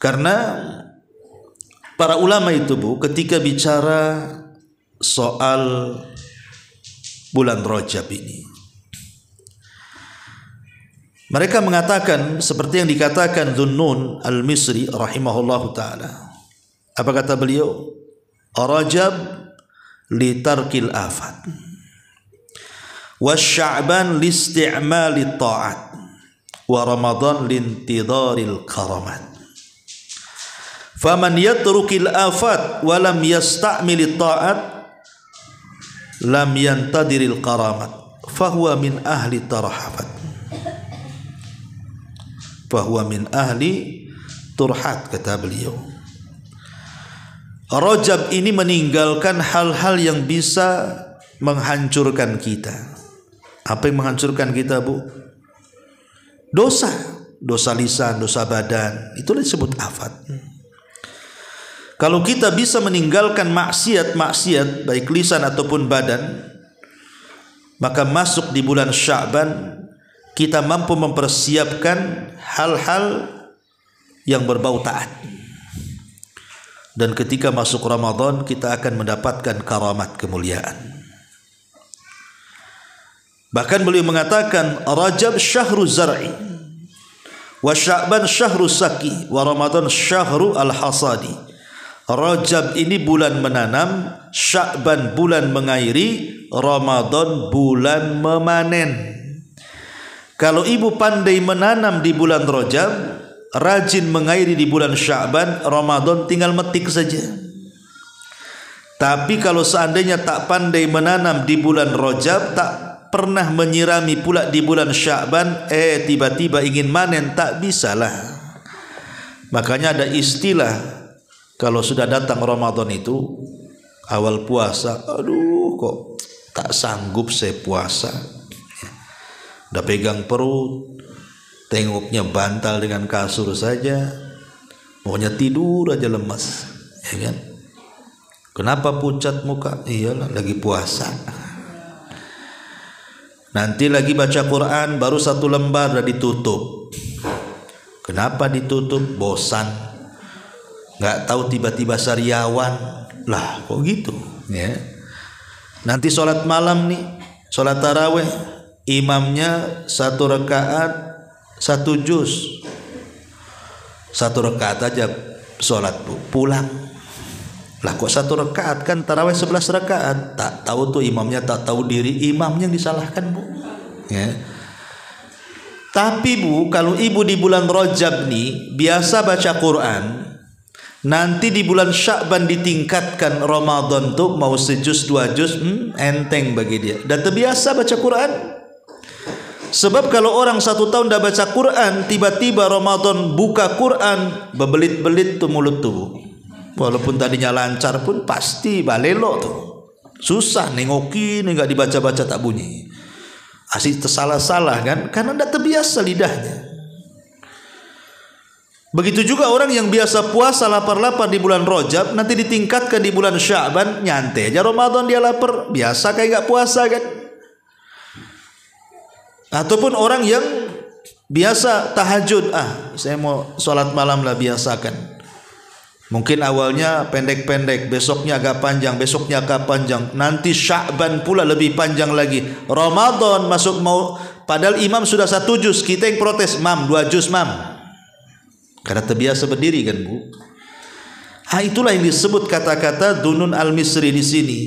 Karena para ulama itu bu, ketika bicara soal bulan Rajab ini, mereka mengatakan seperti yang dikatakan Dzun Nun Al-Misri rahimahullahu ta'ala. Apa kata beliau? Rajab litarkil afat, wasya'ban listi'mali ta'at, wa Ramadan lintidaril karamat. Faman yatrukil afat walam yasta'mili ta'at lam yantadiril karamat fahuwa min ahli tarhafat. Fahuwa min ahli turhat, kata beliau. Rajab ini meninggalkan hal-hal yang bisa menghancurkan kita. Apa yang menghancurkan kita bu? Dosa. Dosa lisan, dosa badan. Itulah disebut afat. Kalau kita bisa meninggalkan maksiat-maksiat baik lisan ataupun badan, maka masuk di bulan Sya'ban kita mampu mempersiapkan hal-hal yang berbau taat. Dan ketika masuk Ramadan kita akan mendapatkan karamat, kemuliaan. Bahkan beliau mengatakan Rajab syahru zar'i, wa Sya'ban syahru saki, wa Ramadan syahru al-hasadi, Rajab ini bulan menanam, Sya'ban bulan mengairi, Ramadan bulan memanen. Kalau ibu pandai menanam di bulan Rajab, rajin mengairi di bulan Sya'ban, Ramadan tinggal metik saja. Tapi kalau seandainya tak pandai menanam di bulan Rajab, tak pernah menyirami pula di bulan Sya'ban, tiba-tiba ingin manen, tak bisalah. Makanya ada istilah, kalau sudah datang Ramadan itu awal puasa, aduh kok tak sanggup saya puasa. Udah pegang perut, tengoknya bantal dengan kasur saja, maunya tidur aja lemas, ya kan? Kenapa pucat muka? Iyalah lagi puasa. Nanti lagi baca Quran baru satu lembar udah ditutup. Kenapa ditutup? Bosan. Nggak tahu tiba-tiba sariawan lah, kok gitu ya. Nanti sholat malam nih, sholat taraweh, imamnya satu rakaat satu juz, satu rakaat aja sholat bu, pulang lah kok satu rakaat, kan taraweh 11 rakaat. Tak tahu tuh imamnya, tak tahu diri imamnya yang disalahkan bu ya. Tapi bu, kalau ibu di bulan Rajab nih biasa baca Quran, nanti di bulan Sya'ban ditingkatkan, Ramadan tuh mau sejuz dua juz, enteng bagi dia. Dan terbiasa baca Quran. Sebab kalau orang satu tahun tidak baca Quran, tiba-tiba Ramadan buka Quran, bebelit-belit tuh mulut tubuh. Walaupun tadinya lancar pun pasti balelo tuh. Susah nengokin, nggak dibaca-baca tak bunyi. Asyik tersalah-salah kan, karena tidak terbiasa lidahnya. Begitu juga orang yang biasa puasa lapar-lapar di bulan Rajab, nanti ditingkatkan di bulan Sya'ban, nyantai aja Ramadan dia lapar, biasa kayak gak puasa kan. Ataupun orang yang biasa tahajud, saya mau sholat malam lah biasakan. Mungkin awalnya pendek-pendek, besoknya agak panjang, besoknya agak panjang, nanti Sya'ban pula lebih panjang lagi. Ramadan masuk mau, padahal imam sudah satu juz, kita yang protes, mam dua juz mam. Karena terbiasa berdiri kan bu. Itulah yang disebut kata-kata Dzun Nun Al-Misri di sini,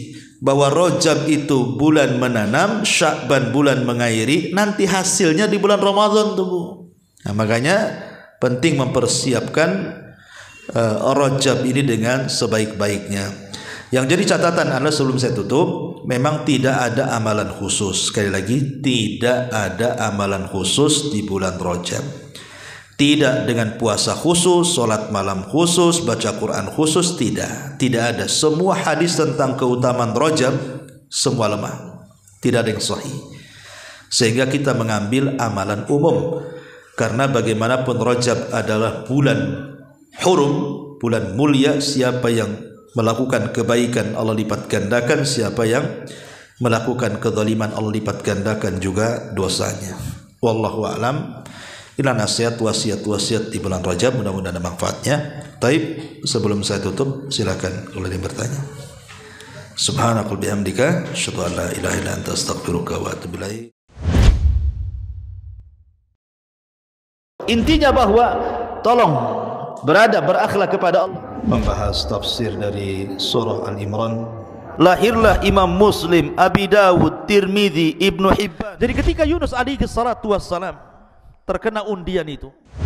bahwa Rajab itu bulan menanam, Sya'ban bulan mengairi, nanti hasilnya di bulan Ramadan tuh bu. Nah, makanya penting mempersiapkan Rajab ini dengan sebaik-baiknya. Yang jadi catatan adalah, sebelum saya tutup, memang tidak ada amalan khusus. Sekali lagi, tidak ada amalan khusus di bulan Rajab. Tidak dengan puasa khusus, sholat malam khusus, baca Quran khusus, tidak. Tidak ada. Semua hadis tentang keutamaan Rajab, semua lemah. Tidak ada yang sahih. Sehingga kita mengambil amalan umum. Karena bagaimanapun Rajab adalah bulan hurum, bulan mulia. Siapa yang melakukan kebaikan Allah lipat gandakan, siapa yang melakukan kezaliman Allah lipat gandakan juga dosanya. Wallahu a'lam. Inilah nasihat, wasiat-wasiat di bulan Rajab, mudah-mudahan ada manfaatnya. Taib, sebelum saya tutup, silakan kalau ada yang bertanya. Subhanakal bihamdika, asyhadu an la ilaha illa anta astaghfiruka wa atubu ilaik. Intinya bahwa tolong berakhlak kepada Allah. Membahas tafsir dari surah Al-Imran. Lahirlah Imam Muslim, Abi Dawud, Tirmidzi, Ibnu Hibban. Jadi ketika Yunus alaihi salatu wassalam terkena undian itu